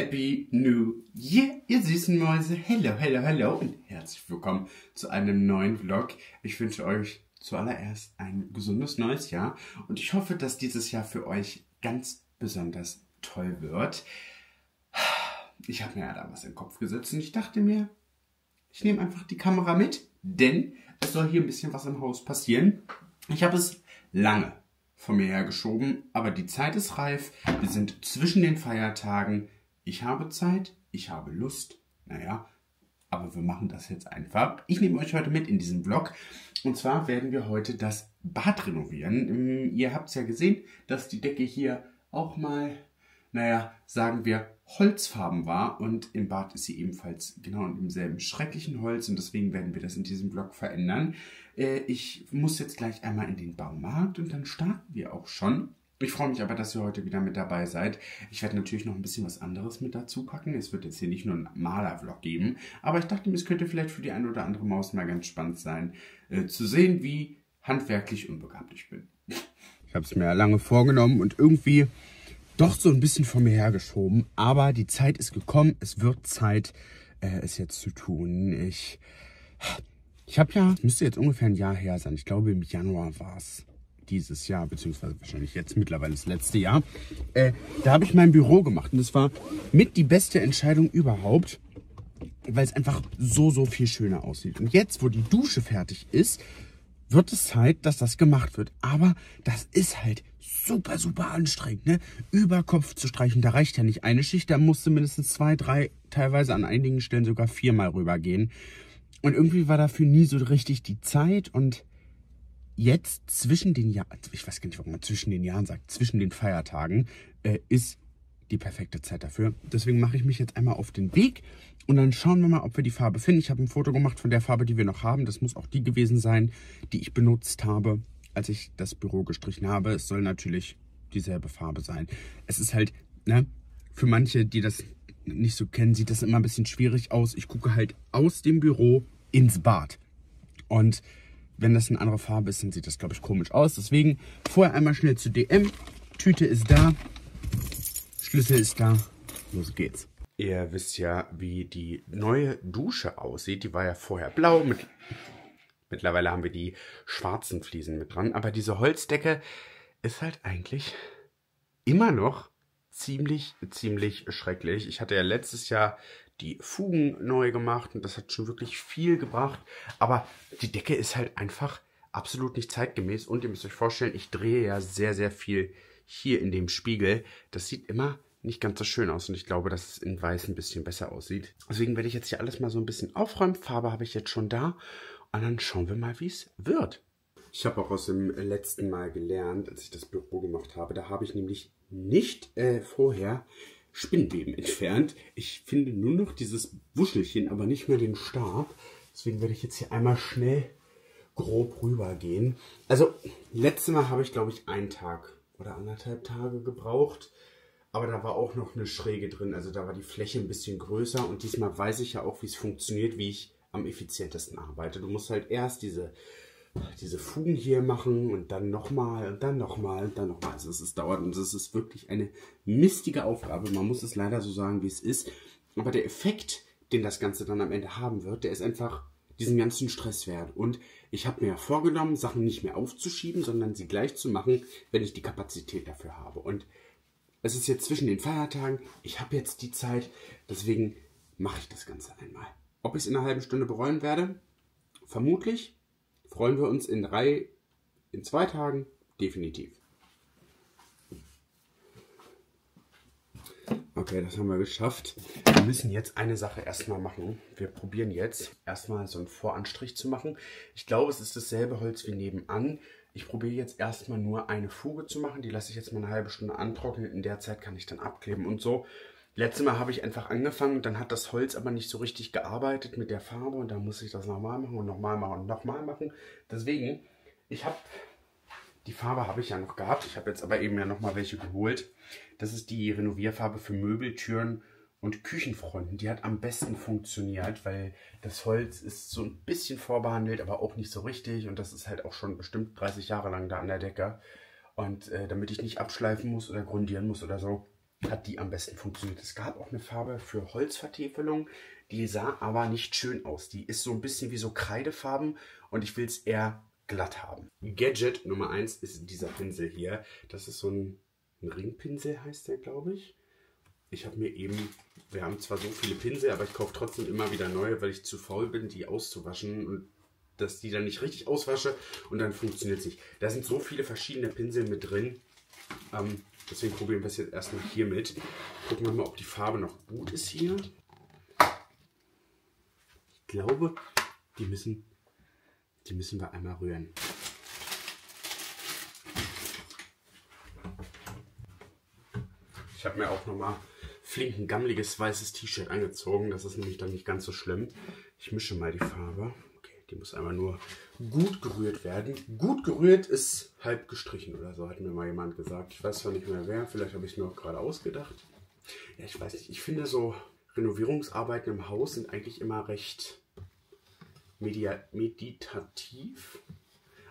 Happy New Year, ihr süßen Mäuse. Hello, hello, hello und herzlich willkommen zu einem neuen Vlog. Ich wünsche euch zuallererst ein gesundes neues Jahr und ich hoffe, dass dieses Jahr für euch ganz besonders toll wird. Ich habe mir ja da was in den Kopf gesetzt und ich dachte mir, ich nehme einfach die Kamera mit, denn es soll hier ein bisschen was im Haus passieren. Ich habe es lange von mir her geschoben, aber die Zeit ist reif. Wir sind zwischen den Feiertagen. Ich habe Zeit, ich habe Lust. Naja, aber wir machen das jetzt einfach. Ich nehme euch heute mit in diesen Vlog. Und zwar werden wir heute das Bad renovieren. Ihr habt es ja gesehen, dass die Decke hier auch mal, naja, sagen wir, holzfarben war. Und im Bad ist sie ebenfalls genau in demselben schrecklichen Holz. Und deswegen werden wir das in diesem Vlog verändern. Ich muss jetzt gleich einmal in den Baumarkt und dann starten wir auch schon. Ich freue mich aber, dass ihr heute wieder mit dabei seid. Ich werde natürlich noch ein bisschen was anderes mit dazu packen. Es wird jetzt hier nicht nur einen Maler-Vlog geben, aber ich dachte mir, es könnte vielleicht für die eine oder andere Maus mal ganz spannend sein, zu sehen, wie handwerklich unbegabt ich bin. Ich habe es mir lange vorgenommen und irgendwie doch so ein bisschen von mir hergeschoben, aber die Zeit ist gekommen. Es wird Zeit, es jetzt zu tun. Ich habe ja, müsste jetzt ungefähr ein Jahr her sein. Ich glaube, im Januar war es dieses Jahr, beziehungsweise wahrscheinlich jetzt mittlerweile das letzte Jahr. Da habe ich mein Büro gemacht und das war mit die beste Entscheidung überhaupt, weil es einfach so, so viel schöner aussieht. Und jetzt, wo die Dusche fertig ist, wird es Zeit, dass das gemacht wird. Aber das ist halt super, super anstrengend, ne? Über Kopf zu streichen, da reicht ja nicht eine Schicht, da musste mindestens 2, 3, teilweise an einigen Stellen sogar 4-mal rübergehen. Und irgendwie war dafür nie so richtig die Zeit. Und jetzt zwischen den Jahren, ich weiß gar nicht, warum man zwischen den Jahren sagt, zwischen den Feiertagen, ist die perfekte Zeit dafür. Deswegen mache ich mich jetzt einmal auf den Weg und dann schauen wir mal, ob wir die Farbe finden. Ich habe ein Foto gemacht von der Farbe, die wir noch haben. Das muss auch die gewesen sein, die ich benutzt habe, als ich das Büro gestrichen habe. Es soll natürlich dieselbe Farbe sein. Es ist halt, ne, für manche, die das nicht so kennen, sieht das immer ein bisschen schwierig aus. Ich gucke halt aus dem Büro ins Bad. Und wenn das eine andere Farbe ist, dann sieht das, glaube ich, komisch aus. Deswegen vorher einmal schnell zu DM. Tüte ist da, Schlüssel ist da, los geht's. Ihr wisst ja, wie die neue Dusche aussieht. Die war ja vorher blau. Mittlerweile haben wir die schwarzen Fliesen mit dran. Aber diese Holzdecke ist halt eigentlich immer noch ziemlich, ziemlich schrecklich. Ich hatte ja letztes Jahr die Fugen neu gemacht und das hat schon wirklich viel gebracht. Aber die Decke ist halt einfach absolut nicht zeitgemäß. Und ihr müsst euch vorstellen, ich drehe ja sehr, sehr viel hier in dem Spiegel. Das sieht immer nicht ganz so schön aus und ich glaube, dass es in Weiß ein bisschen besser aussieht. Deswegen werde ich jetzt hier alles mal so ein bisschen aufräumen. Farbe habe ich jetzt schon da und dann schauen wir mal, wie es wird. Ich habe auch aus dem letzten Mal gelernt, als ich das Büro gemacht habe, da habe ich nämlich nicht vorher Spinnenweben entfernt. Ich finde nur noch dieses Wuschelchen, aber nicht mehr den Stab. Deswegen werde ich jetzt hier einmal schnell grob rübergehen. Also, letztes Mal habe ich, glaube ich, einen Tag oder 1,5 Tage gebraucht. Aber da war auch noch eine Schräge drin. Also da war die Fläche ein bisschen größer. Und diesmal weiß ich ja auch, wie es funktioniert, wie ich am effizientesten arbeite. Du musst halt erst diese Fugen hier machen und dann nochmal und dann nochmal und dann nochmal. Also es dauert und es ist wirklich eine mistige Aufgabe. Man muss es leider so sagen, wie es ist. Aber der Effekt, den das Ganze dann am Ende haben wird, der ist einfach diesen ganzen Stress wert. Und ich habe mir ja vorgenommen, Sachen nicht mehr aufzuschieben, sondern sie gleich zu machen, wenn ich die Kapazität dafür habe. Und es ist jetzt zwischen den Feiertagen. Ich habe jetzt die Zeit. Deswegen mache ich das Ganze einmal. Ob ich es in einer halben Stunde bereuen werde? Vermutlich. Freuen wir uns in 2 Tagen? Definitiv. Okay, das haben wir geschafft. Wir müssen jetzt eine Sache erstmal machen. Wir probieren jetzt erstmal so einen Voranstrich zu machen. Ich glaube, es ist dasselbe Holz wie nebenan. Ich probiere jetzt erstmal nur eine Fuge zu machen. Die lasse ich jetzt mal eine halbe Stunde antrocknen. In der Zeit kann ich dann abkleben und so. Letztes Mal habe ich einfach angefangen, dann hat das Holz aber nicht so richtig gearbeitet mit der Farbe und dann muss ich das nochmal machen und nochmal machen und nochmal machen. Deswegen, die Farbe habe ich ja noch gehabt, ich habe jetzt aber eben ja nochmal welche geholt. Das ist die Renovierfarbe für Möbel, Türen und Küchenfronten. Die hat am besten funktioniert, weil das Holz ist so ein bisschen vorbehandelt, aber auch nicht so richtig und das ist halt auch schon bestimmt 30 Jahre lang da an der Decke. Und damit ich nicht abschleifen muss oder grundieren muss oder so, hat die am besten funktioniert. Es gab auch eine Farbe für Holzvertäfelung, die sah aber nicht schön aus. Die ist so ein bisschen wie so Kreidefarben und ich will es eher glatt haben. Gadget Nummer 1 ist dieser Pinsel hier. Das ist so ein Ringpinsel, heißt der, glaube ich. Ich habe mir eben, wir haben zwar so viele Pinsel, aber ich kaufe trotzdem immer wieder neue, weil ich zu faul bin, die auszuwaschen und dass die dann nicht richtig auswasche und dann funktioniert es nicht. Da sind so viele verschiedene Pinsel mit drin. Deswegen probieren wir es jetzt erstmal hier mit. Gucken wir mal, ob die Farbe noch gut ist hier. Ich glaube, die müssen wir einmal rühren. Ich habe mir auch nochmal flink ein gammeliges weißes T-Shirt angezogen. Das ist nämlich dann nicht ganz so schlimm. Ich mische mal die Farbe. Die muss einmal nur gut gerührt werden. Gut gerührt ist halb gestrichen oder so, hat mir mal jemand gesagt. Ich weiß zwar nicht mehr wer, vielleicht habe ich es mir auch gerade ausgedacht. Ja, ich weiß nicht. Ich finde so Renovierungsarbeiten im Haus sind eigentlich immer recht meditativ.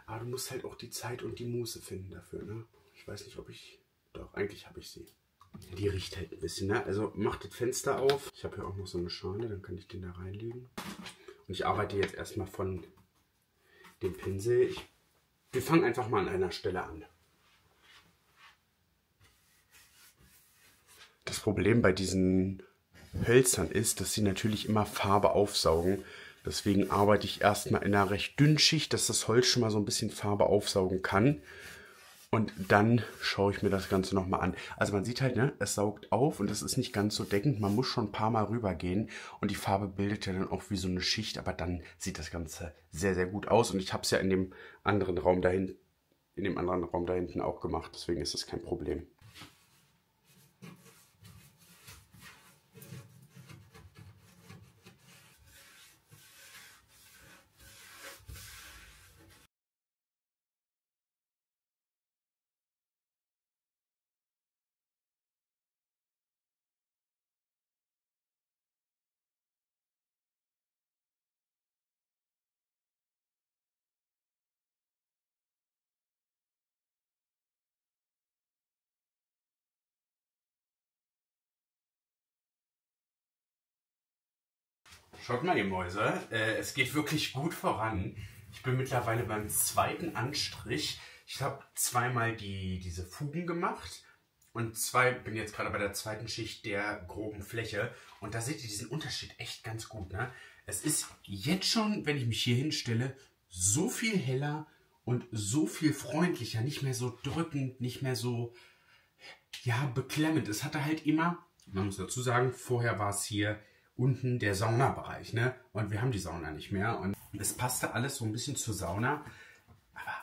Aber du musst halt auch die Zeit und die Muße finden dafür, ne? Ich weiß nicht, ob ich... Doch, eigentlich habe ich sie. Die riecht halt ein bisschen, ne? Also macht das Fenster auf. Ich habe hier auch noch so eine Schale, dann kann ich den da reinlegen. Ich arbeite jetzt erstmal von dem Pinsel. Wir fangen einfach mal an einer Stelle an. Das Problem bei diesen Hölzern ist, dass sie natürlich immer Farbe aufsaugen. Deswegen arbeite ich erstmal in einer recht dünnen Schicht, dass das Holz schon mal so ein bisschen Farbe aufsaugen kann. Und dann schaue ich mir das Ganze nochmal an. Also man sieht halt, ne, es saugt auf und es ist nicht ganz so deckend. Man muss schon ein paar Mal rüber gehen und die Farbe bildet ja dann auch wie so eine Schicht. Aber dann sieht das Ganze sehr, sehr gut aus. Und ich habe es ja in dem anderen Raum da hinten auch gemacht. Deswegen ist das kein Problem. Schaut mal, ihr Mäuse, es geht wirklich gut voran. Ich bin mittlerweile beim zweiten Anstrich. Ich habe zweimal diese Fugen gemacht und bin jetzt gerade bei der zweiten Schicht der groben Fläche. Und da seht ihr diesen Unterschied echt ganz gut, ne? Es ist jetzt schon, wenn ich mich hier hinstelle, so viel heller und so viel freundlicher. Nicht mehr so drückend, nicht mehr so, ja, beklemmend. Es hatte halt immer, man muss dazu sagen, vorher war es hier unten der Saunabereich, ne? Und wir haben die Sauna nicht mehr. Und es passte alles so ein bisschen zur Sauna. Aber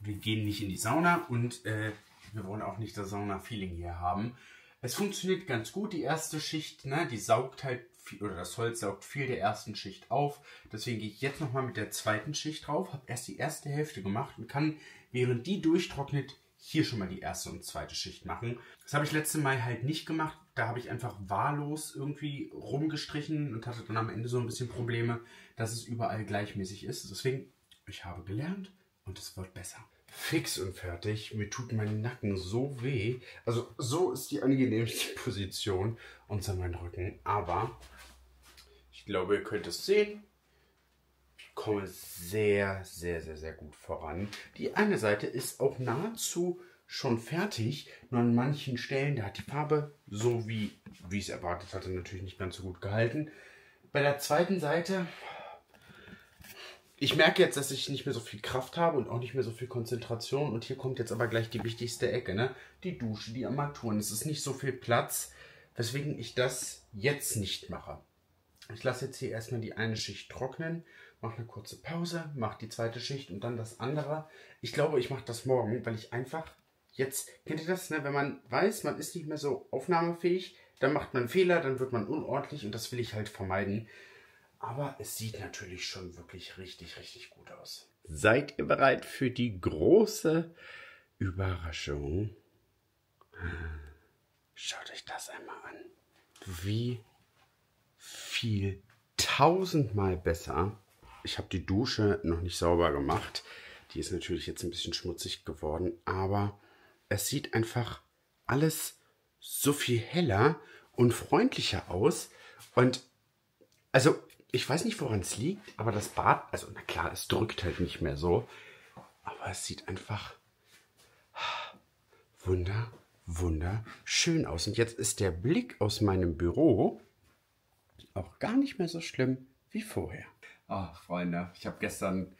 wir gehen nicht in die Sauna und wir wollen auch nicht das Sauna-Feeling hier haben. Es funktioniert ganz gut, die erste Schicht, ne? Die saugt halt viel, oder das Holz saugt viel der ersten Schicht auf. Deswegen gehe ich jetzt nochmal mit der zweiten Schicht drauf. Habe erst die erste Hälfte gemacht und kann, während die durchtrocknet, hier schon mal die erste und zweite Schicht machen. Das habe ich letzte Mal halt nicht gemacht. Da habe ich einfach wahllos irgendwie rumgestrichen und hatte dann am Ende so ein bisschen Probleme, dass es überall gleichmäßig ist. Deswegen, ich habe gelernt und es wird besser. Fix und fertig. Mir tut mein Nacken so weh. Also so ist die angenehmste Position unter meinem Rücken. Aber ich glaube, ihr könnt es sehen. Ich komme sehr, sehr, sehr, sehr gut voran. Die eine Seite ist auch nahezu schon fertig. Nur an manchen Stellen, da hat die Farbe, so wie ich es erwartet hatte, natürlich nicht ganz so gut gehalten. Bei der zweiten Seite, ich merke jetzt, dass ich nicht mehr so viel Kraft habe und auch nicht mehr so viel Konzentration. Und hier kommt jetzt aber gleich die wichtigste Ecke, ne? Die Dusche, die Armaturen. Es ist nicht so viel Platz, weswegen ich das jetzt nicht mache. Ich lasse jetzt hier erstmal die eine Schicht trocknen, mache eine kurze Pause, mache die zweite Schicht und dann das andere. Ich glaube, ich mache das morgen, weil ich einfach jetzt, kennt ihr das, ne? Wenn man weiß, man ist nicht mehr so aufnahmefähig, dann macht man Fehler, dann wird man unordentlich und das will ich halt vermeiden. Aber es sieht natürlich schon wirklich richtig, richtig gut aus. Seid ihr bereit für die große Überraschung? Schaut euch das einmal an. Wie viel tausendmal besser. Ich habe die Dusche noch nicht sauber gemacht. Die ist natürlich jetzt ein bisschen schmutzig geworden, aber es sieht einfach alles so viel heller und freundlicher aus. Und also ich weiß nicht, woran es liegt, aber das Bad, also na klar, es drückt halt nicht mehr so, aber es sieht einfach wunderschön aus. Und jetzt ist der Blick aus meinem Büro auch gar nicht mehr so schlimm wie vorher. Oh, Freunde, ich habe gestern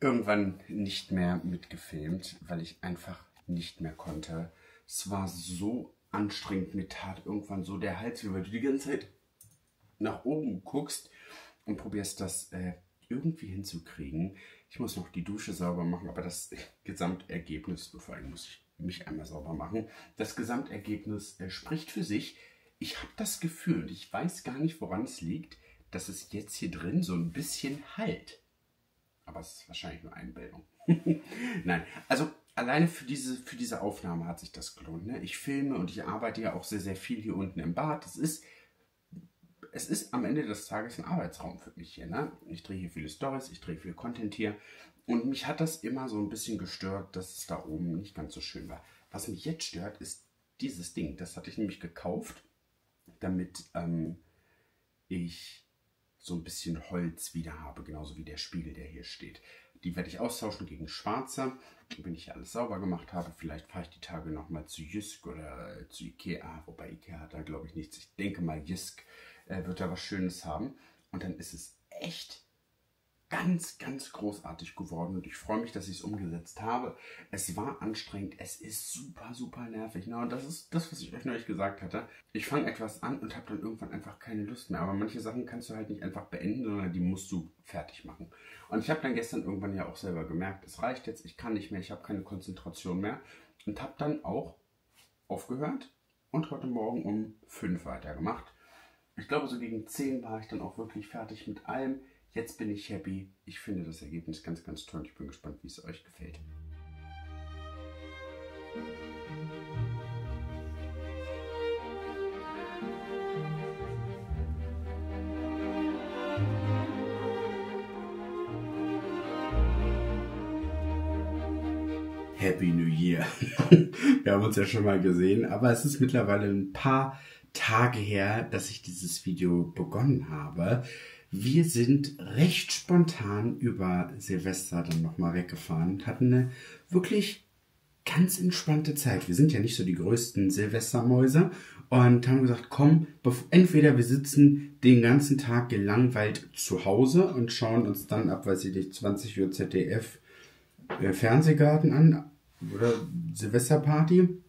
irgendwann nicht mehr mitgefilmt, weil ich einfach nicht mehr konnte. Es war so anstrengend, mir tat irgendwann so der Hals, weil du die ganze Zeit nach oben guckst und probierst das irgendwie hinzukriegen. Ich muss noch die Dusche sauber machen, aber das Gesamtergebnis, vor allem muss ich mich einmal sauber machen, das Gesamtergebnis spricht für sich. Ich habe das Gefühl, ich weiß gar nicht, woran es liegt, dass es jetzt hier drin so ein bisschen halt. Aber es ist wahrscheinlich nur Einbildung. Nein, also alleine für diese Aufnahme hat sich das gelohnt. Ne? Ich filme und ich arbeite ja auch sehr, sehr viel hier unten im Bad. Es ist am Ende des Tages ein Arbeitsraum für mich hier. Ne? Ich drehe hier viele Stories, ich drehe viel Content hier. Und mich hat das immer so ein bisschen gestört, dass es da oben nicht ganz so schön war. Was mich jetzt stört, ist dieses Ding. Das hatte ich nämlich gekauft, damit ich so ein bisschen Holz wieder habe, genauso wie der Spiegel, der hier steht. Die werde ich austauschen gegen schwarze. Wenn ich hier alles sauber gemacht habe, vielleicht fahre ich die Tage nochmal zu Jysk oder zu Ikea. Wobei Ikea hat da, glaube ich, nichts. Ich denke mal, Jysk wird da was Schönes haben. Und dann ist es echt ganz, ganz großartig geworden. Und ich freue mich, dass ich es umgesetzt habe. Es war anstrengend. Es ist super, super nervig. Na, und das ist das, was ich euch neulich gesagt hatte. Ich fange etwas an und habe dann irgendwann einfach keine Lust mehr. Aber manche Sachen kannst du halt nicht einfach beenden, sondern die musst du fertig machen. Und ich habe dann gestern irgendwann ja auch selber gemerkt, es reicht jetzt, ich kann nicht mehr, ich habe keine Konzentration mehr. Und habe dann auch aufgehört und heute Morgen um 5 weitergemacht. Ich glaube, so gegen 10 war ich dann auch wirklich fertig mit allem. Jetzt bin ich happy. Ich finde das Ergebnis ganz, ganz toll. Ich bin gespannt, wie es euch gefällt. Happy New Year. Wir haben uns ja schon mal gesehen, aber es ist mittlerweile ein paar Tage her, dass ich dieses Video begonnen habe. Wir sind recht spontan über Silvester dann nochmal weggefahren und hatten eine wirklich ganz entspannte Zeit. Wir sind ja nicht so die größten Silvestermäuse und haben gesagt, komm, entweder wir sitzen den ganzen Tag gelangweilt zu Hause und schauen uns dann ab, weiß ich nicht, 20 Uhr ZDF Fernsehgarten an oder Silvesterparty,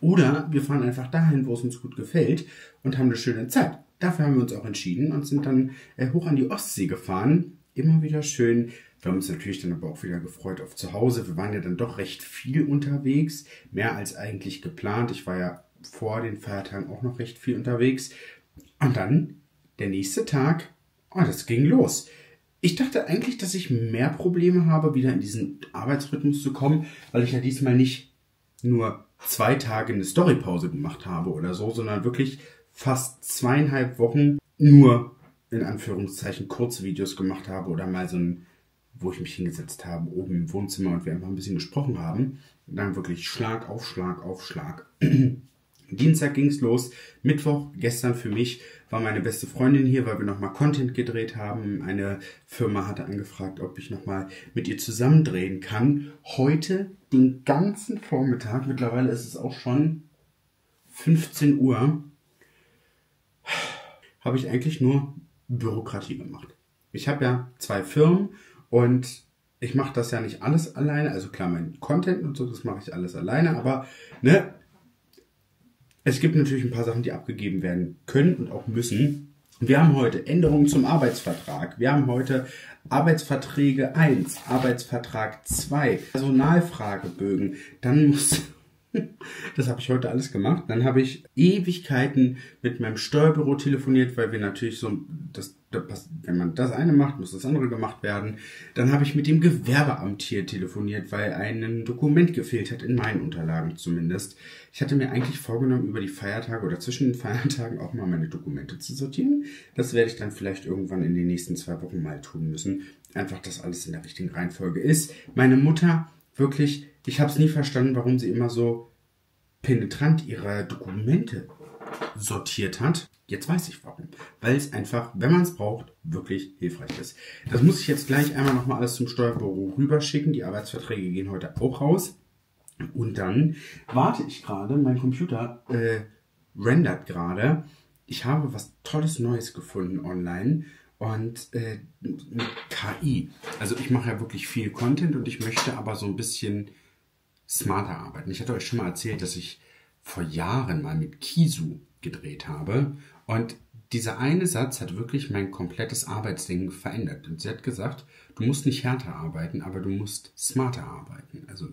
oder wir fahren einfach dahin, wo es uns gut gefällt und haben eine schöne Zeit. Dafür haben wir uns auch entschieden und sind dann hoch an die Ostsee gefahren. Immer wieder schön. Wir haben uns natürlich dann aber auch wieder gefreut auf zu Hause. Wir waren ja dann doch recht viel unterwegs. Mehr als eigentlich geplant. Ich war ja vor den Feiertagen auch noch recht viel unterwegs. Und dann der nächste Tag. Oh, das ging los. Ich dachte eigentlich, dass ich mehr Probleme habe, wieder in diesen Arbeitsrhythmus zu kommen, weil ich ja diesmal nicht nur 2 Tage eine Storypause gemacht habe oder so, sondern wirklich fast 2,5 Wochen nur, in Anführungszeichen, kurze Videos gemacht habe oder mal so ein, wo ich mich hingesetzt habe, oben im Wohnzimmer und wir einfach ein bisschen gesprochen haben. Und dann wirklich Schlag auf Schlag auf Schlag. Dienstag ging es los, Mittwoch, gestern für mich, war meine beste Freundin hier, weil wir nochmal Content gedreht haben. Eine Firma hatte angefragt, ob ich nochmal mit ihr zusammen drehen kann. Heute den ganzen Vormittag, mittlerweile ist es auch schon 15 Uhr, habe ich eigentlich nur Bürokratie gemacht. Ich habe ja 2 Firmen und ich mache das ja nicht alles alleine. Also klar, mein Content und so, das mache ich alles alleine. Aber ne, es gibt natürlich ein paar Sachen, die abgegeben werden können und auch müssen. Wir haben heute Änderungen zum Arbeitsvertrag. Wir haben heute Arbeitsverträge 1, Arbeitsvertrag 2, Personalfragebögen. Dann muss... Das habe ich heute alles gemacht. Dann habe ich Ewigkeiten mit meinem Steuerbüro telefoniert, weil wir natürlich so, wenn man das eine macht, muss das andere gemacht werden. Dann habe ich mit dem Gewerbeamt hier telefoniert, weil ein Dokument gefehlt hat, in meinen Unterlagen zumindest. Ich hatte mir eigentlich vorgenommen, über die Feiertage oder zwischen den Feiertagen auch mal meine Dokumente zu sortieren. Das werde ich dann vielleicht irgendwann in den nächsten 2 Wochen mal tun müssen. Einfach, dass alles in der richtigen Reihenfolge ist. Meine Mutter, wirklich... Ich habe es nie verstanden, warum sie immer so penetrant ihre Dokumente sortiert hat. Jetzt weiß ich warum. Weil es einfach, wenn man es braucht, wirklich hilfreich ist. Das muss ich jetzt gleich einmal nochmal alles zum Steuerbüro rüberschicken. Die Arbeitsverträge gehen heute auch raus. Und dann warte ich gerade, mein Computer rendert gerade. Ich habe was Tolles Neues gefunden online und mit KI. Also ich mache ja wirklich viel Content und ich möchte aber so ein bisschen smarter arbeiten. Ich hatte euch schon mal erzählt, dass ich vor Jahren mal mit Kisu gedreht habe. Und dieser eine Satz hat wirklich mein komplettes Arbeitsdenken verändert. Und sie hat gesagt, du musst nicht härter arbeiten, aber du musst smarter arbeiten. Also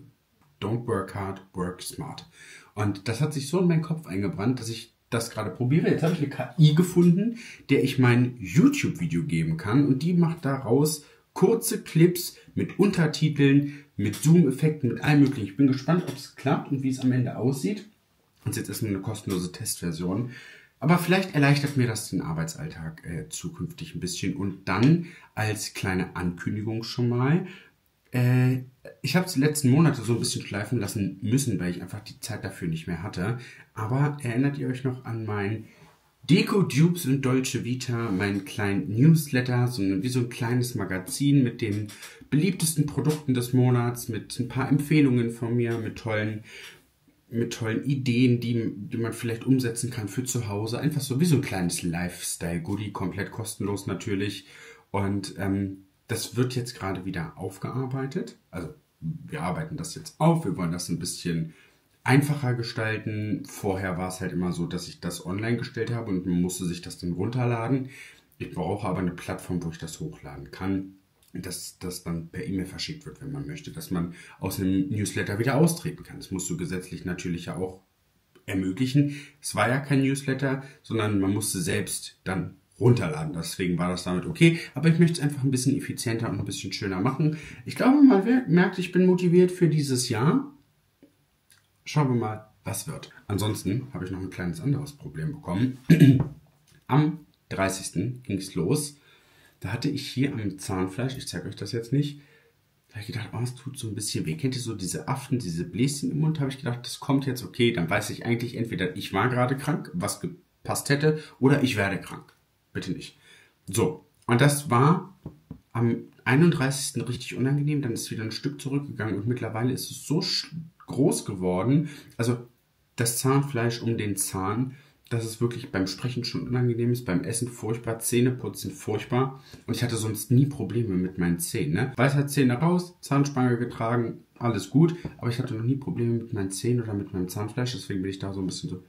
don't work hard, work smart. Und das hat sich so in meinen Kopf eingebrannt, dass ich das gerade probiere. Jetzt habe ich eine KI gefunden, der ich mein YouTube-Video geben kann. Und die macht daraus kurze Clips mit Untertiteln, mit Zoom-Effekten, mit allem möglichen. Ich bin gespannt, ob es klappt und wie es am Ende aussieht. Und jetzt ist eine kostenlose Testversion. Aber vielleicht erleichtert mir das den Arbeitsalltag zukünftig ein bisschen. Und dann als kleine Ankündigung schon mal. Ich habe es die letzten Monate so ein bisschen schleifen lassen müssen, weil ich einfach die Zeit dafür nicht mehr hatte. Aber erinnert ihr euch noch an mein Deko-Dupes und Dolce Vita, meinen kleinen Newsletter, wie so ein kleines Magazin mit den beliebtesten Produkten des Monats, mit ein paar Empfehlungen von mir, mit tollen Ideen, die man vielleicht umsetzen kann für zu Hause. Einfach so wie so ein kleines Lifestyle-Goodie, komplett kostenlos natürlich. Und das wird jetzt gerade wieder aufgearbeitet. Also wir arbeiten das jetzt auf, wir wollen das ein bisschen einfacher gestalten. Vorher war es halt immer so, dass ich das online gestellt habe und man musste sich das dann runterladen. Ich brauche aber eine Plattform, wo ich das hochladen kann, dass das dann per E-Mail verschickt wird, wenn man möchte, dass man aus einem Newsletter wieder austreten kann. Das musst du gesetzlich natürlich ja auch ermöglichen. Es war ja kein Newsletter, sondern man musste selbst dann runterladen. Deswegen war das damit okay. Aber ich möchte es einfach ein bisschen effizienter und ein bisschen schöner machen. Ich glaube, man merkt, ich bin motiviert für dieses Jahr. Schauen wir mal, was wird. Ansonsten habe ich noch ein kleines anderes Problem bekommen. Am 30. ging es los. Da hatte ich hier am Zahnfleisch, ich zeige euch das jetzt nicht, da habe ich gedacht, oh, es tut so ein bisschen weh. Kennt ihr so diese Aften, diese Bläschen im Mund? Habe ich gedacht, das kommt jetzt okay. Dann weiß ich eigentlich entweder, ich war gerade krank, was gepasst hätte, oder ich werde krank. Bitte nicht. So, und das war am 31. richtig unangenehm. Dann ist es wieder ein Stück zurückgegangen und mittlerweile ist es so groß geworden. Also das Zahnfleisch um den Zahn, dass es wirklich beim Sprechen schon unangenehm ist, beim Essen furchtbar, Zähneputzen furchtbar. Und ich hatte sonst nie Probleme mit meinen Zähnen. Ne? Weißer Zähne raus, Zahnspange getragen, alles gut. Aber ich hatte noch nie Probleme mit meinen Zähnen oder mit meinem Zahnfleisch. Deswegen bin ich da so ein bisschen so,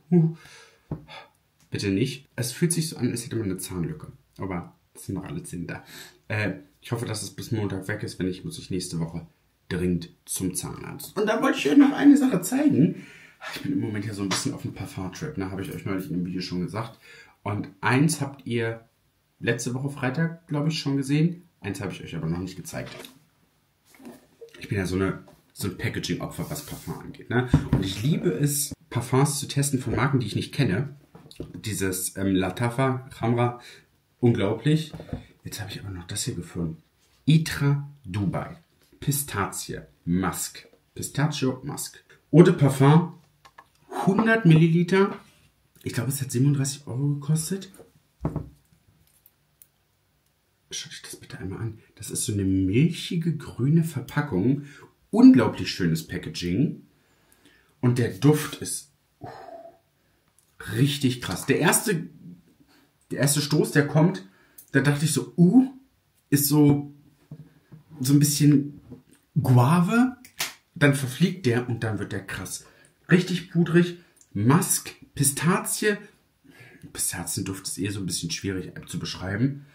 bitte nicht. Es fühlt sich so an, als hätte man eine Zahnlücke. Aber es sind noch alle Zähne da. Ich hoffe, dass es bis Montag weg ist. Wenn nicht, muss ich nächste Woche dringend zum Zahnarzt. Und da wollte ich euch noch eine Sache zeigen. Ich bin im Moment ja so ein bisschen auf einem Parfum-Trip, ne? Habe ich euch neulich in dem Video schon gesagt. Und eins habt ihr letzte Woche Freitag, glaube ich, schon gesehen. Eins habe ich euch aber noch nicht gezeigt. Ich bin ja so ein Packaging-Opfer, was Parfum angeht, ne? Und ich liebe es, Parfums zu testen von Marken, die ich nicht kenne. Dieses Lattafa, Khamrah, unglaublich. Jetzt habe ich aber noch das hier gefunden. Itra Dubai. Pistazie, Musk. Pistachio, Musk. Eau de Parfum. 100 Milliliter. Ich glaube, es hat 37 Euro gekostet. Schaut euch das bitte einmal an. Das ist so eine milchige, grüne Verpackung. Unglaublich schönes Packaging. Und der Duft ist richtig krass. Der erste Stoß, der kommt, da dachte ich so, ist so ein bisschen Guave. Dann verfliegt der und dann wird der krass. Richtig pudrig, Musk, Pistazie. Pistazienduft ist eher so ein bisschen schwierig zu beschreiben.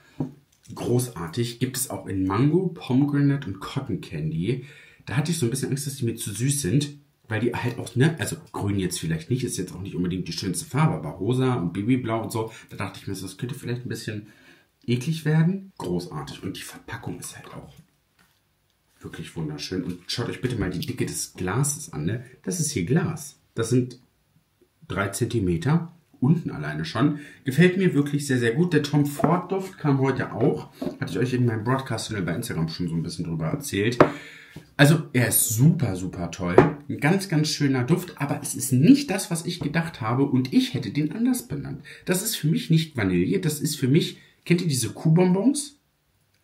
Großartig. Gibt es auch in Mango, Pomegranate und Cotton Candy. Da hatte ich so ein bisschen Angst, dass die mir zu süß sind, weil die halt auch, ne, also grün jetzt vielleicht nicht, ist jetzt auch nicht unbedingt die schönste Farbe, aber rosa und Babyblau und so. Da dachte ich mir, das könnte vielleicht ein bisschen eklig werden. Großartig. Und die Verpackung ist halt auch wirklich wunderschön. Und schaut euch bitte mal die Dicke des Glases an. Ne? Das ist hier Glas. Das sind 3 cm. Unten alleine schon. Gefällt mir wirklich sehr, sehr gut. Der Tom Ford Duft kam heute auch. Hatte ich euch in meinem Broadcast-Channel bei Instagram schon so ein bisschen drüber erzählt. Also er ist super, super toll. Ein ganz, ganz schöner Duft, aber es ist nicht das, was ich gedacht habe und ich hätte den anders benannt. Das ist für mich nicht Vanille, das ist für mich, kennt ihr diese Kuhbonbons?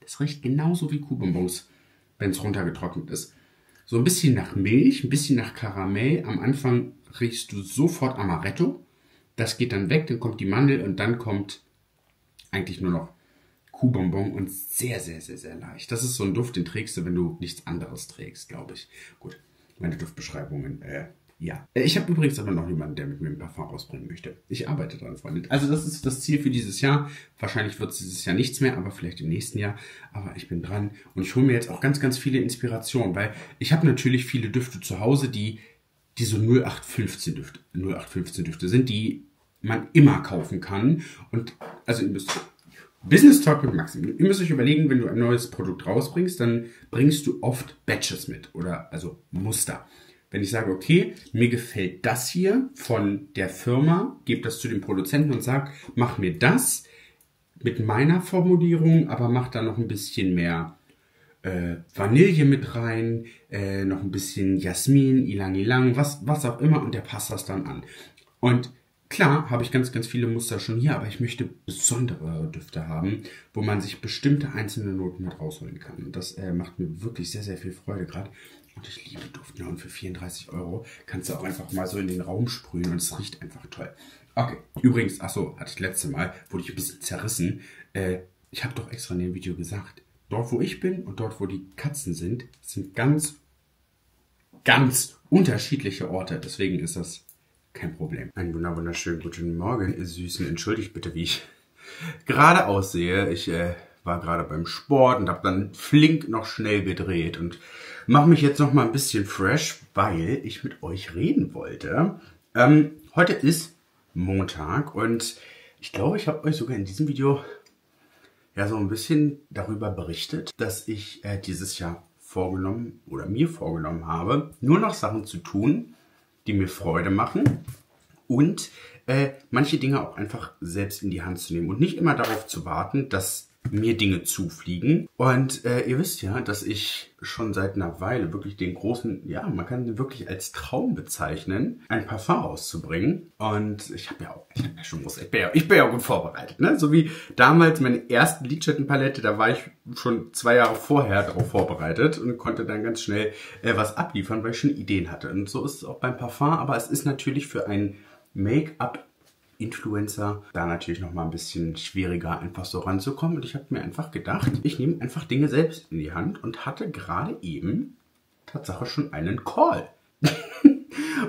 Das riecht genauso wie Kuhbonbons, wenn es runtergetrocknet ist. So ein bisschen nach Milch, ein bisschen nach Karamell. Am Anfang riechst du sofort Amaretto. Das geht dann weg, dann kommt die Mandel und dann kommt eigentlich nur noch Kuhbonbon und sehr, sehr, sehr, sehr leicht. Das ist so ein Duft, den trägst du, wenn du nichts anderes trägst, glaube ich. Gut, meine Duftbeschreibungen, ja. Ich habe übrigens aber noch jemanden, der mit mir ein Parfum rausbringen möchte. Ich arbeite dran, Freunde. Also das ist das Ziel für dieses Jahr. Wahrscheinlich wird es dieses Jahr nichts mehr, aber vielleicht im nächsten Jahr. Aber ich bin dran und ich hole mir jetzt auch ganz, ganz viele Inspirationen, weil ich habe natürlich viele Düfte zu Hause, die so 0815-Düfte sind, die man immer kaufen kann. Und also ihr müsst Business Talk mit Maxim. Ihr müsst euch überlegen, wenn du ein neues Produkt rausbringst, dann bringst du oft Batches mit oder also Muster. Wenn ich sage, okay, mir gefällt das hier von der Firma, gebe das zu dem Produzenten und sage, mach mir das mit meiner Formulierung, aber mach da noch ein bisschen mehr Vanille mit rein, noch ein bisschen Jasmin, Ilang, was auch immer und der passt das dann an. Und klar habe ich ganz, ganz viele Muster schon hier, aber ich möchte besondere Düfte haben, wo man sich bestimmte einzelne Noten mit rausholen kann. Und das macht mir wirklich sehr, sehr viel Freude gerade. Und ich liebe Duft, ne? Und für 34 € kannst du auch einfach mal so in den Raum sprühen und es riecht einfach toll. Okay, übrigens, achso, hatte ich letzte Mal, wurde ich ein bisschen zerrissen. Ich habe doch extra in dem Video gesagt, dort wo ich bin und dort wo die Katzen sind ganz, ganz unterschiedliche Orte. Deswegen ist das kein Problem. Einen wunderschönen guten Morgen, ihr Süßen. Entschuldigt bitte, wie ich gerade aussehe. Ich war gerade beim Sport und habe dann flink noch schnell gedreht und mache mich jetzt noch mal ein bisschen fresh, weil ich mit euch reden wollte. Heute ist Montag und ich glaube, ich habe euch sogar in diesem Video ja so ein bisschen darüber berichtet, dass ich dieses Jahr vorgenommen oder mir vorgenommen habe, nur noch Sachen zu tun, die mir Freude machen und manche Dinge auch einfach selbst in die Hand zu nehmen und nicht immer darauf zu warten, dass mir Dinge zufliegen. Und ihr wisst ja, dass ich schon seit einer Weile wirklich den großen, ja, man kann ihn wirklich als Traum bezeichnen, ein Parfum rauszubringen. Und ich bin ja gut vorbereitet, ne? So wie damals meine erste Lidschattenpalette, da war ich schon 2 Jahre vorher darauf vorbereitet und konnte dann ganz schnell was abliefern, weil ich schon Ideen hatte. Und so ist es auch beim Parfum, aber es ist natürlich für ein Make-up Influencer, da natürlich noch mal ein bisschen schwieriger, einfach so ranzukommen. Und ich habe mir einfach gedacht, ich nehme einfach Dinge selbst in die Hand und hatte gerade eben Tatsache schon einen Call.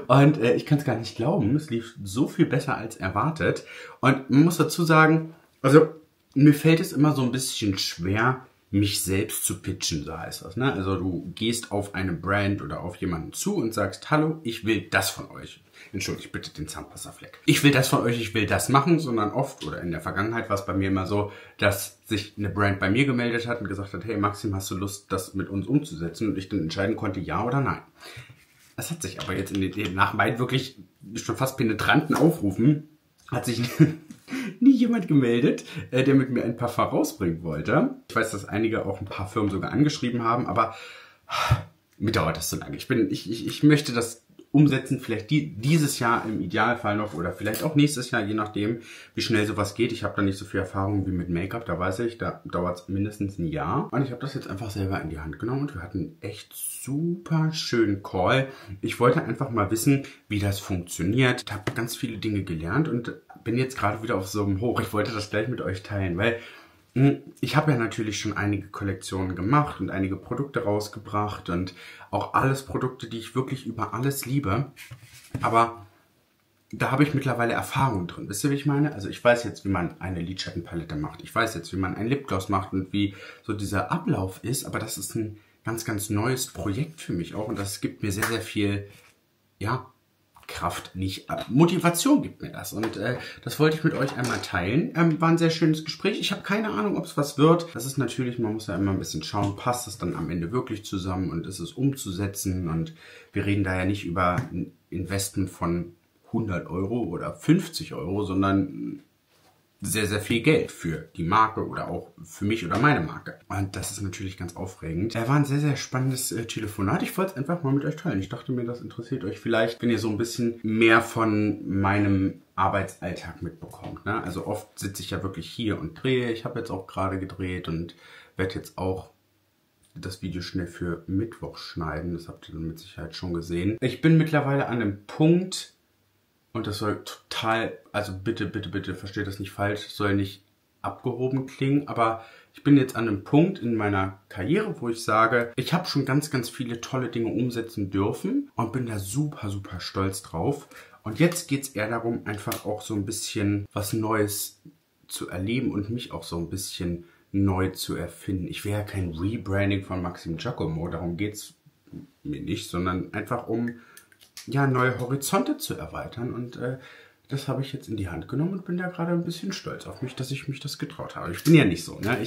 Und ich kann es gar nicht glauben, es lief so viel besser als erwartet. Und man muss dazu sagen, also mir fällt es immer so ein bisschen schwer, mich selbst zu pitchen, so heißt das, ne? Also du gehst auf eine Brand oder auf jemanden zu und sagst, hallo, ich will das von euch. Entschuldigt bitte den Zahnpastafleck. Ich will das von euch, ich will das machen, sondern oft oder in der Vergangenheit war es bei mir immer so, dass sich eine Brand bei mir gemeldet hat und gesagt hat, hey Maxim, hast du Lust, das mit uns umzusetzen? Und ich dann entscheiden konnte, ja oder nein. Das hat sich aber jetzt in den nach meinen wirklich schon fast penetranten Aufrufen, hat sich nie jemand gemeldet, der mit mir ein Parfum rausbringen wollte. Ich weiß, dass einige auch ein paar Firmen sogar angeschrieben haben, aber mir dauert das so lange. Ich möchte das umsetzen, vielleicht dieses Jahr im Idealfall noch oder vielleicht auch nächstes Jahr, je nachdem, wie schnell sowas geht. Ich habe da nicht so viel Erfahrung wie mit Make-up, da weiß ich, da dauert es mindestens ein Jahr. Und ich habe das jetzt einfach selber in die Hand genommen und wir hatten echt super schönen Call. Ich wollte einfach mal wissen, wie das funktioniert. Ich habe ganz viele Dinge gelernt und bin jetzt gerade wieder auf so einem Hoch. Ich wollte das gleich mit euch teilen, weil ich habe ja natürlich schon einige Kollektionen gemacht und einige Produkte rausgebracht und auch alles Produkte, die ich wirklich über alles liebe. Aber da habe ich mittlerweile Erfahrung drin. Wisst ihr, wie ich meine? Also ich weiß jetzt, wie man eine Lidschattenpalette macht. Ich weiß jetzt, wie man einen Lipgloss macht und wie so dieser Ablauf ist. Aber das ist ein ganz, ganz neues Projekt für mich auch. Und das gibt mir sehr, sehr viel, ja, Kraft nicht ab. Motivation gibt mir das und das wollte ich mit euch einmal teilen. War ein sehr schönes Gespräch. Ich habe keine Ahnung, ob es was wird. Das ist natürlich, man muss ja immer ein bisschen schauen, passt es dann am Ende wirklich zusammen und ist es umzusetzen und wir reden da ja nicht über ein Investment von 100 € oder 50 €, sondern sehr, sehr viel Geld für die Marke oder auch für mich oder meine Marke. Und das ist natürlich ganz aufregend. Da war ein sehr, sehr spannendes Telefonat. Ich wollte es einfach mal mit euch teilen. Ich dachte mir, das interessiert euch vielleicht, wenn ihr so ein bisschen mehr von meinem Arbeitsalltag mitbekommt, ne? Also oft sitze ich ja wirklich hier und drehe. Ich habe jetzt auch gerade gedreht und werde jetzt auch das Video schnell für Mittwoch schneiden. Das habt ihr mit Sicherheit schon gesehen. Ich bin mittlerweile an einem Punkt, und das soll total, also bitte, bitte, bitte, versteht das nicht falsch, soll nicht abgehoben klingen, aber ich bin jetzt an einem Punkt in meiner Karriere, wo ich sage, ich habe schon ganz, ganz viele tolle Dinge umsetzen dürfen und bin da super, super stolz drauf. Und jetzt geht es eher darum, einfach auch so ein bisschen was Neues zu erleben und mich auch so ein bisschen neu zu erfinden. Ich will ja kein Rebranding von Maxim Giacomo, darum geht es mir nicht, sondern einfach um ja, neue Horizonte zu erweitern. Und das habe ich jetzt in die Hand genommen und bin da gerade ein bisschen stolz auf mich, dass ich mich das getraut habe. Ich bin ja nicht so, ne?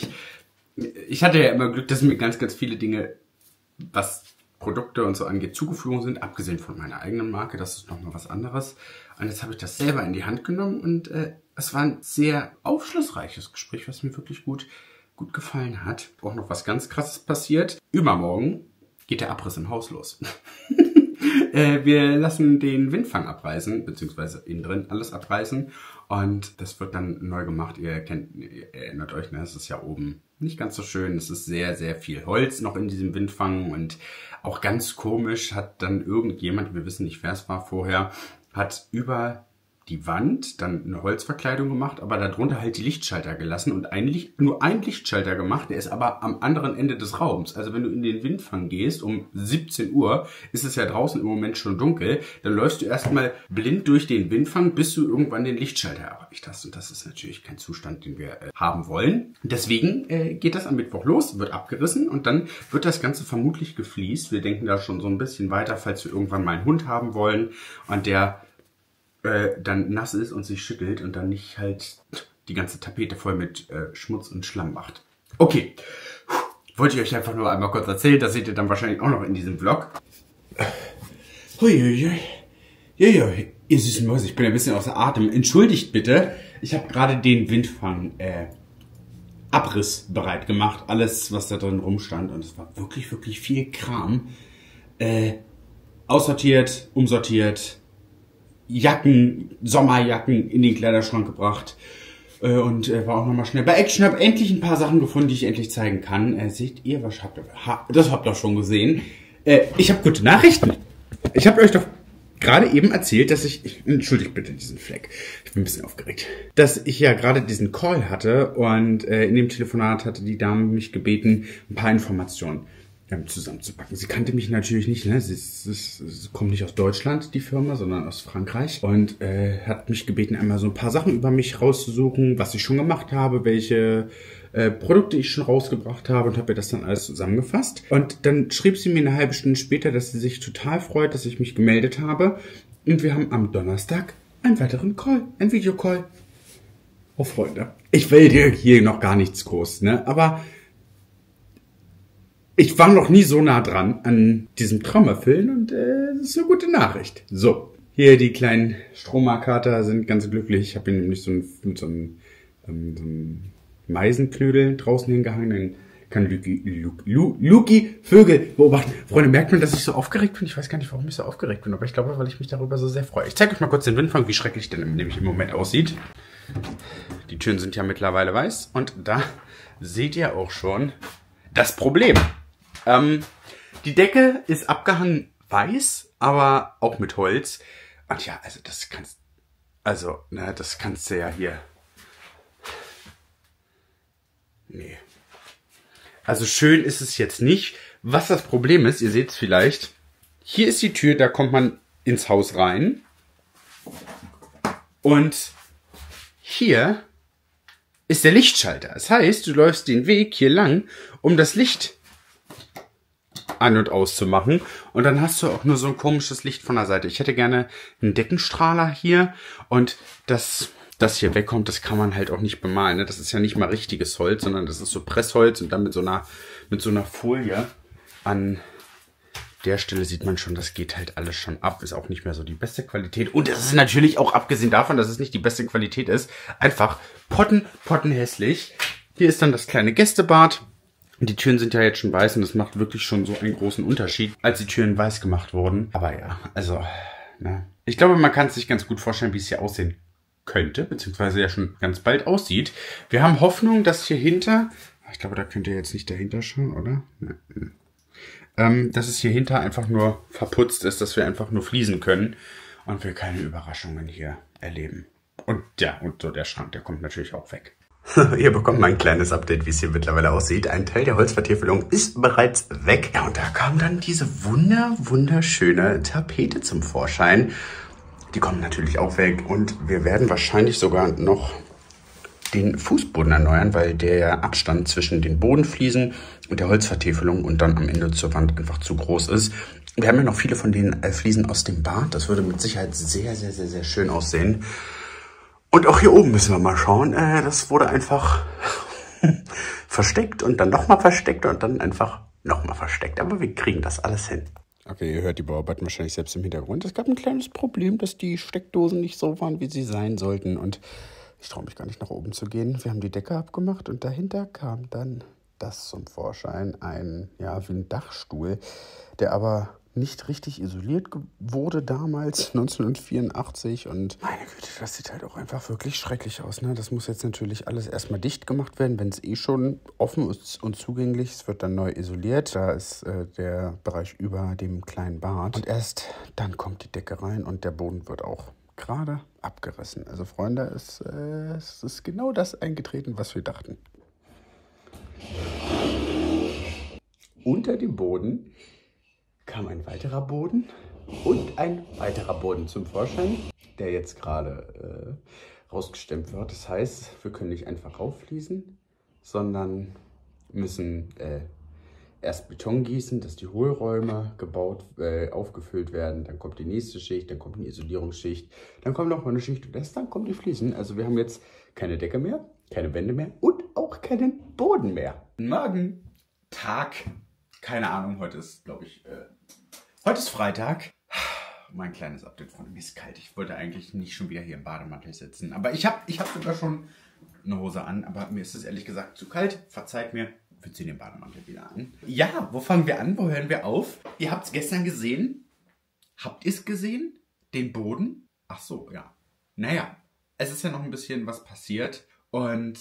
Ich hatte ja immer Glück, dass mir ganz, ganz viele Dinge, was Produkte und so angeht, zugeflogen sind, abgesehen von meiner eigenen Marke, das ist nochmal was anderes. Und jetzt habe ich das selber in die Hand genommen und es war ein sehr aufschlussreiches Gespräch, was mir wirklich gut gefallen hat. Auch noch was ganz Krasses passiert. Übermorgen geht der Abriss im Haus los. Wir lassen den Windfang abreißen, beziehungsweise innen drin alles abreißen. Und das wird dann neu gemacht. Ihr erinnert euch, ne? Es ist ja oben nicht ganz so schön. Es ist sehr, sehr viel Holz noch in diesem Windfang. Und auch ganz komisch hat dann irgendjemand, wir wissen nicht, wer es war vorher, hat über die Wand dann eine Holzverkleidung gemacht, aber darunter halt die Lichtschalter gelassen und nur einen Lichtschalter gemacht, der ist aber am anderen Ende des Raums. Also wenn du in den Windfang gehst, um 17 Uhr, ist es ja draußen im Moment schon dunkel, dann läufst du erstmal blind durch den Windfang, bis du irgendwann den Lichtschalter erreicht hast. Und das ist natürlich kein Zustand, den wir haben wollen. Deswegen geht das am Mittwoch los, wird abgerissen und dann wird das Ganze vermutlich gefliest. Wir denken da schon so ein bisschen weiter, falls wir irgendwann mal einen Hund haben wollen und der dann nass ist und sich schüttelt und dann nicht halt die ganze Tapete voll mit Schmutz und Schlamm macht. Okay, wollte ich euch einfach nur einmal kurz erzählen, das seht ihr dann wahrscheinlich auch noch in diesem Vlog. Huiuiui, juiui, ihr süßen Mäuse, ich bin ein bisschen außer Atem. Entschuldigt bitte, ich habe gerade den Windfang Abriss bereit gemacht, alles was da drin rumstand und es war wirklich, wirklich viel Kram. Aussortiert, umsortiert. Jacken, Sommerjacken in den Kleiderschrank gebracht und war auch nochmal schnell bei Action. Habe endlich ein paar Sachen gefunden, die ich endlich zeigen kann. Seht ihr, was habt ihr? Das habt ihr auch schon gesehen. Ich habe gute Nachrichten. Ich habe euch doch gerade eben erzählt, dass ich entschuldigt bitte diesen Fleck. Ich bin ein bisschen aufgeregt. Dass ich ja gerade diesen Call hatte und in dem Telefonat hatte die Dame mich gebeten, ein paar Informationen zusammenzupacken. Sie kannte mich natürlich nicht, ne? Sie kommt nicht aus Deutschland, die Firma, sondern aus Frankreich und hat mich gebeten, einmal so ein paar Sachen über mich rauszusuchen, was ich schon gemacht habe, welche Produkte ich schon rausgebracht habe und habe ihr das dann alles zusammengefasst. Und dann schrieb sie mir eine halbe Stunde später, dass sie sich total freut, dass ich mich gemeldet habe und wir haben am Donnerstag einen weiteren Call, einen Videocall. Oh Freunde, ich will dir hier noch gar nichts groß, ne? Aber ich war noch nie so nah dran an diesem Traum erfüllen und das ist eine gute Nachricht. So, hier die kleinen Strohmarkater sind ganz glücklich. Ich habe ihnen nämlich so einen Meisenknödel draußen hingehangen. Dann kann Luki Vögel beobachten. Freunde, merkt man, dass ich so aufgeregt bin? Ich weiß gar nicht, warum ich so aufgeregt bin, aber ich glaube, weil ich mich darüber so sehr freue. Ich zeige euch mal kurz den Windfang, wie schrecklich der nämlich im Moment aussieht. Die Türen sind ja mittlerweile weiß und da seht ihr auch schon das Problem. Die Decke ist abgehangen weiß, aber auch mit Holz. Und ja, also das kannst du ja hier. Nee. Also schön ist es jetzt nicht. Was das Problem ist, ihr seht es vielleicht. Hier ist die Tür, da kommt man ins Haus rein. Und hier ist der Lichtschalter. Das heißt, du läufst den Weg hier lang, um das Licht an- und auszumachen. Und dann hast du auch nur so ein komisches Licht von der Seite. Ich hätte gerne einen Deckenstrahler hier. Und dass das hier wegkommt, das kann man halt auch nicht bemalen. Das ist ja nicht mal richtiges Holz, sondern das ist so Pressholz und dann mit so einer Folie an der Stelle sieht man schon, das geht halt alles schon ab. Ist auch nicht mehr so die beste Qualität. Und es ist natürlich auch, abgesehen davon, dass es nicht die beste Qualität ist, einfach pottenhässlich. Hier ist dann das kleine Gästebad. Die Türen sind ja jetzt schon weiß und das macht wirklich schon so einen großen Unterschied, als die Türen weiß gemacht wurden. Aber ja, also, ne. Ich glaube, man kann es sich ganz gut vorstellen, wie es hier aussehen könnte, beziehungsweise ja schon ganz bald aussieht. Wir haben Hoffnung, dass hier hinter, ich glaube, da könnt ihr jetzt nicht dahinter schauen, oder? Nein. Dass es hier hinter einfach nur verputzt ist, dass wir einfach nur fließen können und wir keine Überraschungen hier erleben. Und ja, und so der Schrank, der kommt natürlich auch weg. Ihr bekommt mal ein kleines Update, wie es hier mittlerweile aussieht. Ein Teil der Holzvertäfelung ist bereits weg. Ja, und da kam dann diese wunderschöne Tapete zum Vorschein. Die kommen natürlich auch weg und wir werden wahrscheinlich sogar noch den Fußboden erneuern, weil der Abstand zwischen den Bodenfliesen und der Holzvertäfelung und dann am Ende zur Wand einfach zu groß ist. Wir haben ja noch viele von den Fliesen aus dem Bad. Das würde mit Sicherheit sehr schön aussehen. Und auch hier oben müssen wir mal schauen. Das wurde einfach versteckt und dann nochmal versteckt und dann einfach nochmal versteckt. Aber wir kriegen das alles hin. Okay, ihr hört die Bauarbeiten wahrscheinlich selbst im Hintergrund. Es gab ein kleines Problem, dass die Steckdosen nicht so waren, wie sie sein sollten. Und ich traue mich gar nicht, nach oben zu gehen. Wir haben die Decke abgemacht und dahinter kam dann das zum Vorschein. Ein, ja, wie ein Dachstuhl, der aber nicht richtig isoliert wurde damals, 1984. Und meine Güte, das sieht halt auch einfach wirklich schrecklich aus, ne? Das muss jetzt natürlich alles erstmal dicht gemacht werden, wenn es eh schon offen ist und zugänglich. Es wird dann neu isoliert. Da ist der Bereich über dem kleinen Bad. Und erst dann kommt die Decke rein und der Boden wird auch gerade abgerissen. Also Freunde, es ist genau das eingetreten, was wir dachten. Unter dem Boden kam ein weiterer Boden und ein weiterer Boden zum Vorschein, der jetzt gerade rausgestemmt wird. Das heißt, wir können nicht einfach rauffließen, sondern müssen erst Beton gießen, dass die Hohlräume gebaut, aufgefüllt werden. Dann kommt die nächste Schicht, dann kommt eine Isolierungsschicht, dann kommt nochmal eine Schicht und erst dann kommen die Fliesen. Also wir haben jetzt keine Decke mehr, keine Wände mehr und auch keinen Boden mehr. Morgen, Tag, keine Ahnung, heute ist, glaube ich, heute ist Freitag. Mein kleines Update von mir ist kalt. Ich wollte eigentlich nicht schon wieder hier im Bademantel sitzen. Aber ich hab sogar schon eine Hose an. Aber mir ist es ehrlich gesagt zu kalt. Verzeiht mir. Wir ziehen den Bademantel wieder an. Ja, wo fangen wir an? Wo hören wir auf? Ihr habt es gestern gesehen. Habt ihr es gesehen? Den Boden? Ach so, ja. Naja, es ist ja noch ein bisschen was passiert. Und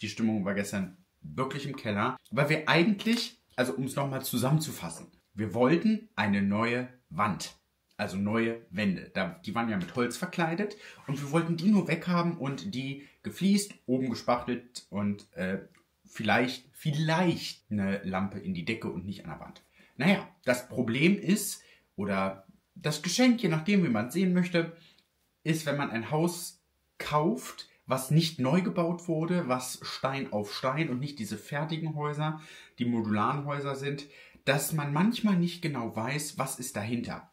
die Stimmung war gestern wirklich im Keller. Weil wir eigentlich, also um es nochmal zusammenzufassen, wir wollten eine neue Wand, also neue Wände. Die waren ja mit Holz verkleidet und wir wollten die nur weghaben und die gefliest, oben gespachtelt und vielleicht eine Lampe in die Decke und nicht an der Wand. Naja, das Problem ist, oder das Geschenk, je nachdem, wie man es sehen möchte, ist, wenn man ein Haus kauft, was nicht neu gebaut wurde, was Stein auf Stein und nicht diese fertigen Häuser, die modularen Häuser sind, dass man manchmal nicht genau weiß, was ist dahinter.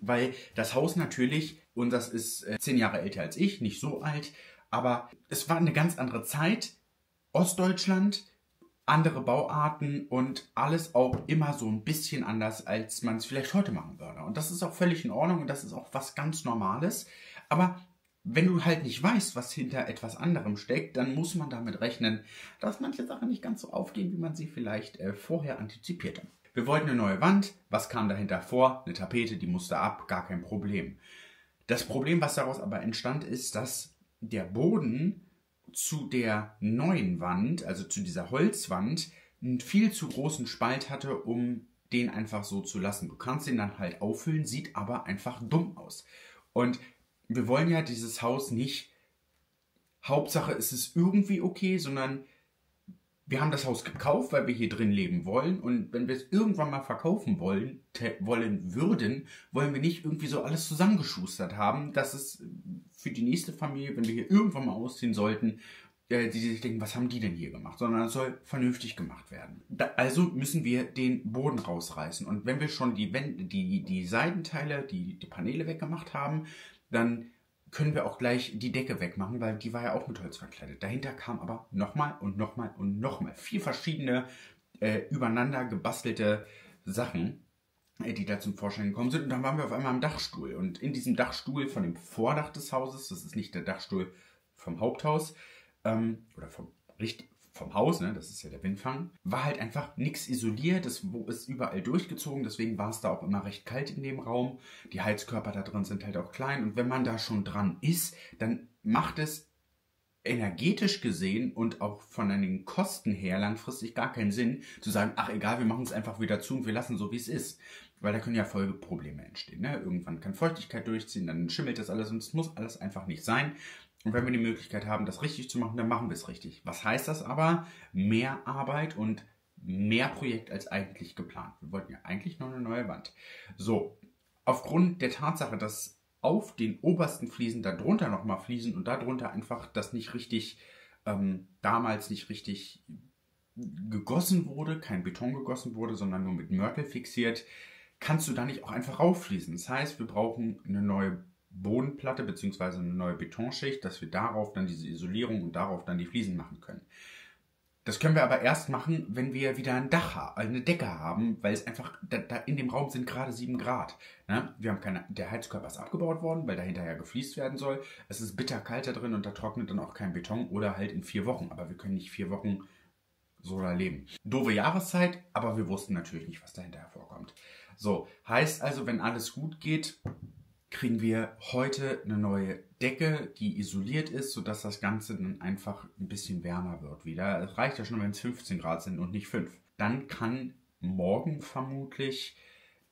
Weil das Haus natürlich, und das ist 10 Jahre älter als ich, nicht so alt, aber es war eine ganz andere Zeit, Ostdeutschland, andere Bauarten und alles auch immer so ein bisschen anders, als man es vielleicht heute machen würde. Und das ist auch völlig in Ordnung und das ist auch was ganz Normales, aber wenn du halt nicht weißt, was hinter etwas anderem steckt, dann muss man damit rechnen, dass manche Sachen nicht ganz so aufgehen, wie man sie vielleicht vorher antizipierte. Wir wollten eine neue Wand. Was kam dahinter vor? Eine Tapete, die musste ab, gar kein Problem. Das Problem, was daraus aber entstand, ist, dass der Boden zu der neuen Wand, also zu dieser Holzwand, einen viel zu großen Spalt hatte, um den einfach so zu lassen. Du kannst den dann halt auffüllen, sieht aber einfach dumm aus. Und wir wollen ja dieses Haus nicht, Hauptsache ist es irgendwie okay, sondern wir haben das Haus gekauft, weil wir hier drin leben wollen. Und wenn wir es irgendwann mal verkaufen wollen würden, wollen wir nicht irgendwie so alles zusammengeschustert haben, dass es für die nächste Familie, wenn wir hier irgendwann mal ausziehen sollten, die sich denken, was haben die denn hier gemacht? Sondern es soll vernünftig gemacht werden. Also müssen wir den Boden rausreißen. Und wenn wir schon die Seitenteile, die Paneele weggemacht haben, dann können wir auch gleich die Decke wegmachen, weil die war ja auch mit Holz verkleidet. Dahinter kam aber nochmal und nochmal und nochmal 4 verschiedene übereinander gebastelte Sachen. die da zum Vorschein gekommen sind. Und dann waren wir auf einmal am Dachstuhl. Und in diesem Dachstuhl von dem Vordach des Hauses, das ist nicht der Dachstuhl vom Haupthaus, oder vom Haus, ne, das ist ja der Windfang, war halt einfach nichts isoliert, das ist überall durchgezogen, deswegen war es da auch immer recht kalt in dem Raum. Die Heizkörper da drin sind halt auch klein und wenn man da schon dran ist, dann macht es energetisch gesehen und auch von den Kosten her langfristig gar keinen Sinn, zu sagen, ach egal, wir machen es einfach wieder zu und wir lassen so, wie es ist. Weil da können ja Folgeprobleme entstehen, ne? Irgendwann kann Feuchtigkeit durchziehen, dann schimmelt das alles und es muss alles einfach nicht sein. Und wenn wir die Möglichkeit haben, das richtig zu machen, dann machen wir es richtig. Was heißt das aber? Mehr Arbeit und mehr Projekt als eigentlich geplant. Wir wollten ja eigentlich noch eine neue Wand. So, aufgrund der Tatsache, dass auf den obersten Fliesen darunter nochmal Fliesen und darunter einfach das nicht richtig, damals nicht richtig gegossen wurde, kein Beton gegossen wurde, sondern nur mit Mörtel fixiert, kannst du da nicht auch einfach rauffließen. Das heißt, wir brauchen eine neue Bodenplatte bzw. eine neue Betonschicht, dass wir darauf dann diese Isolierung und darauf dann die Fliesen machen können. Das können wir aber erst machen, wenn wir wieder ein Dach haben, eine Decke haben, weil es einfach, da in dem Raum sind gerade 7 Grad. Ne? Wir haben der Heizkörper ist abgebaut worden, weil da hinterher gefliest werden soll. Es ist bitterkalt da drin und da trocknet dann auch kein Beton oder halt in 4 Wochen. Aber wir können nicht 4 Wochen so da leben. Doofe Jahreszeit, aber wir wussten natürlich nicht, was da hinterher vorkommt. So, heißt also, wenn alles gut geht, kriegen wir heute eine neue Decke, die isoliert ist, sodass das Ganze dann einfach ein bisschen wärmer wird wieder. Es reicht ja schon, wenn es 15 Grad sind und nicht 5. Dann kann morgen vermutlich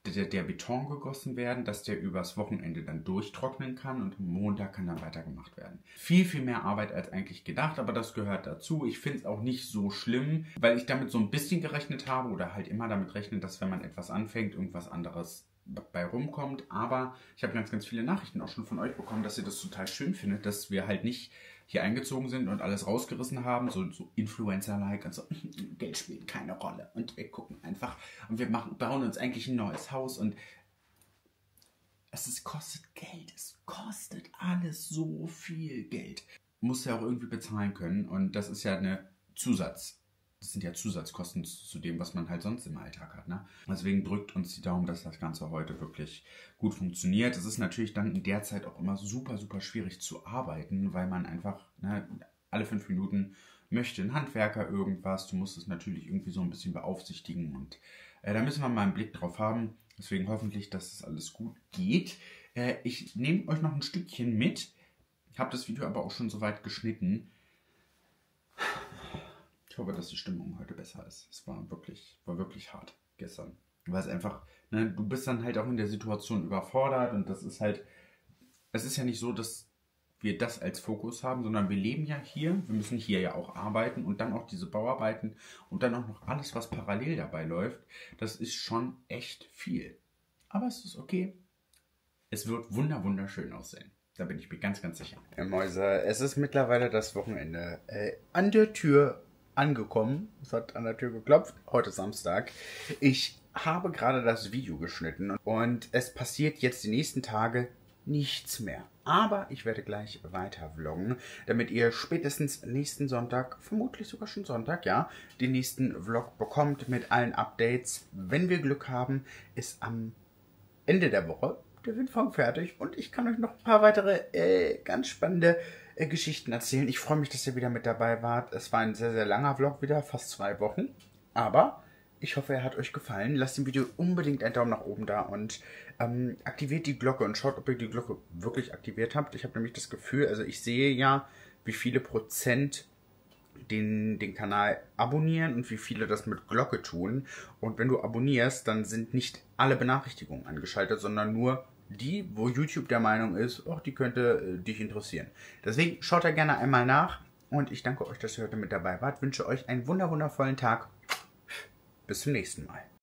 der Beton gegossen werden, dass der übers Wochenende dann durchtrocknen kann und am Montag kann dann weitergemacht werden. Viel, viel mehr Arbeit als eigentlich gedacht, aber das gehört dazu. Ich finde es auch nicht so schlimm, weil ich damit so ein bisschen gerechnet habe oder halt immer damit rechne, dass wenn man etwas anfängt, irgendwas anderes bei rumkommt, aber ich habe ganz viele Nachrichten auch schon von euch bekommen, dass ihr das total schön findet, dass wir halt nicht hier eingezogen sind und alles rausgerissen haben, so Influencer-like und so, Geld spielt keine Rolle und wir gucken einfach und wir bauen uns eigentlich ein neues Haus und kostet Geld, es kostet alles so viel Geld. Muss ja auch irgendwie bezahlen können und das ist ja das sind ja Zusatzkosten zu dem, was man halt sonst im Alltag hat, ne? Deswegen drückt uns die Daumen, dass das Ganze heute wirklich gut funktioniert. Es ist natürlich dann in der Zeit auch immer super, super schwierig zu arbeiten, weil man einfach, ne, alle 5 Minuten möchte ein Handwerker irgendwas. Du musst es natürlich irgendwie so ein bisschen beaufsichtigen und da müssen wir mal einen Blick drauf haben. Deswegen hoffentlich, dass es alles gut geht. Ich nehme euch noch ein Stückchen mit. Ich habe das Video aber auch schon soweit geschnitten. Ich hoffe, dass die Stimmung heute besser ist. Es war wirklich hart gestern. Weil es einfach, ne, du bist dann halt auch in der Situation überfordert und das ist halt, es ist ja nicht so, dass wir das als Fokus haben, sondern wir leben ja hier, wir müssen hier ja auch arbeiten und dann auch diese Bauarbeiten und dann auch noch alles, was parallel dabei läuft. Das ist schon echt viel. Aber es ist okay. Es wird wunderschön aussehen. Da bin ich mir ganz, ganz sicher. Herr Mäuse, es ist mittlerweile das Wochenende. An der Tür angekommen. Es hat an der Tür geklopft. Heute ist Samstag. Ich habe gerade das Video geschnitten und es passiert jetzt die nächsten Tage nichts mehr. Aber ich werde gleich weiter vloggen, damit ihr spätestens nächsten Sonntag, vermutlich sogar schon Sonntag, ja, den nächsten Vlog bekommt mit allen Updates. Wenn wir Glück haben, ist am Ende der Woche der Windfang fertig und ich kann euch noch ein paar weitere ganz spannende Geschichten erzählen. Ich freue mich, dass ihr wieder mit dabei wart. Es war ein sehr, sehr langer Vlog wieder, fast 2 Wochen. Aber ich hoffe, er hat euch gefallen. Lasst dem Video unbedingt einen Daumen nach oben da und aktiviert die Glocke und schaut, ob ihr die Glocke wirklich aktiviert habt. Ich habe nämlich das Gefühl, also ich sehe ja, wie viele Prozent den Kanal abonnieren und wie viele das mit Glocke tun. Und wenn du abonnierst, dann sind nicht alle Benachrichtigungen angeschaltet, sondern nur die, wo YouTube der Meinung ist, oh, die könnte dich interessieren. Deswegen schaut da gerne einmal nach und ich danke euch, dass ihr heute mit dabei wart. Wünsche euch einen wundervollen Tag. Bis zum nächsten Mal.